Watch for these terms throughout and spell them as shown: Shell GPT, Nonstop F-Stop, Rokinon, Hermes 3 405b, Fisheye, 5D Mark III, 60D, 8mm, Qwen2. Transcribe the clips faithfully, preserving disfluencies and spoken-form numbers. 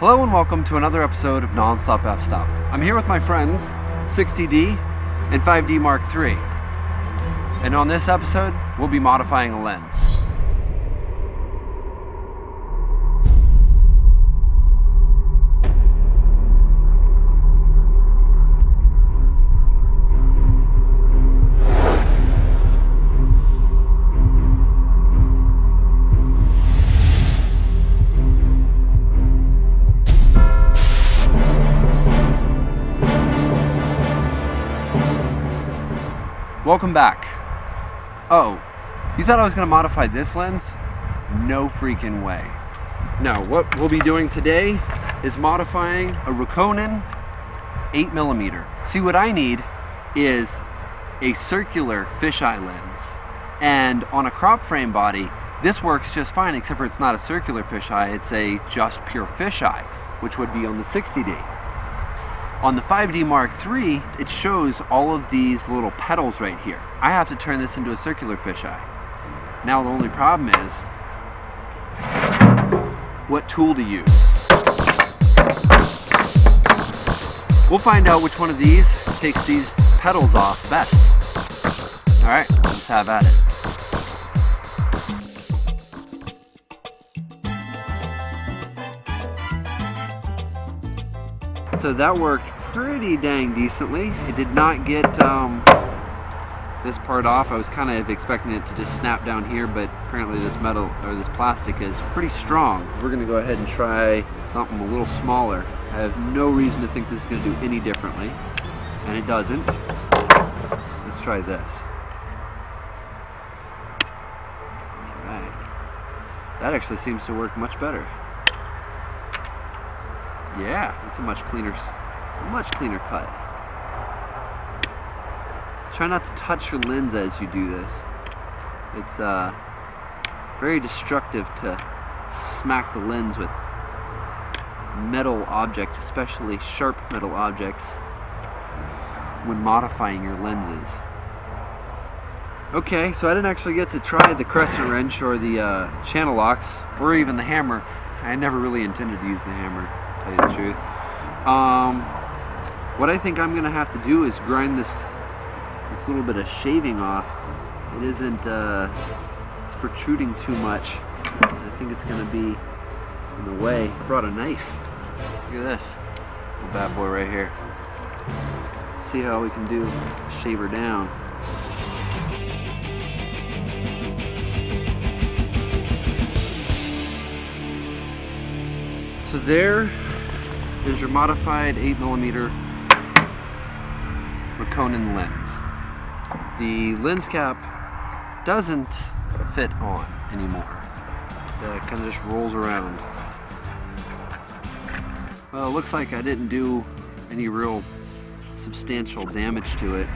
Hello and welcome to another episode of Nonstop F-Stop. I'm here with my friends sixty D and five D Mark three, and on this episode we'll be modifying a lens. Welcome back. Oh, you thought I was going to modify this lens? No freaking way. No, what we'll be doing today is modifying a Rokinon eight millimeter. See, what I need is a circular fisheye lens. And on a crop frame body, this works just fine, except for it's not a circular fisheye, it's a just pure fisheye, which would be on the sixty D. On the five D Mark three, it shows all of these little petals right here. I have to turn this into a circular fisheye. Now the only problem is, what tool to use. We'll find out which one of these takes these petals off best. All right, let's have at it. So that worked pretty dang decently. It did not get um, this part off. I was kind of expecting it to just snap down here, but apparently this metal or this plastic is pretty strong. We're gonna go ahead and try something a little smaller. I have no reason to think this is gonna do any differently, and it doesn't. Let's try this. All right. That actually seems to work much better. Yeah, it's a much cleaner, a much cleaner cut. Try not to touch your lens as you do this. It's uh, very destructive to smack the lens with metal objects, especially sharp metal objects, when modifying your lenses. Okay, so I didn't actually get to try the crescent wrench or the uh, channel locks, or even the hammer. I never really intended to use the hammer, tell you the truth. Um, what I think I'm gonna have to do is grind this this little bit of shaving off. It isn't uh, it's protruding too much. I think it's gonna be in the way. I brought a knife. Look at this little bad boy right here. See how we can do shave her down. So there is your modified eight millimeter Rokinon lens. The lens cap doesn't fit on anymore. It kind of just rolls around. Well, it looks like I didn't do any real substantial damage to it.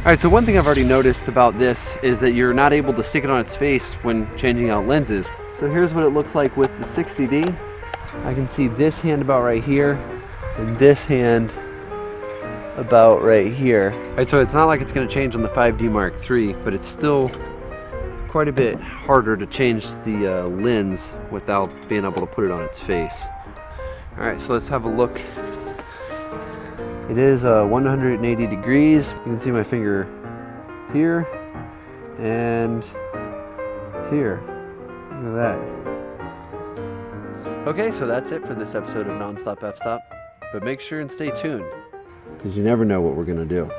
All right, so one thing I've already noticed about this is that you're not able to stick it on its face when changing out lenses. So here's what it looks like with the sixty D. I can see this hand about right here, and this hand about right here. All right, so it's not like it's going to change on the five D Mark three, but it's still quite a bit harder to change the uh, lens without being able to put it on its face. All right, so let's have a look. It is uh, one hundred eighty degrees. You can see my finger here and here. Look at that. Okay, so that's it for this episode of Nonstop F-Stop, but make sure and stay tuned, because you never know what we're going to do.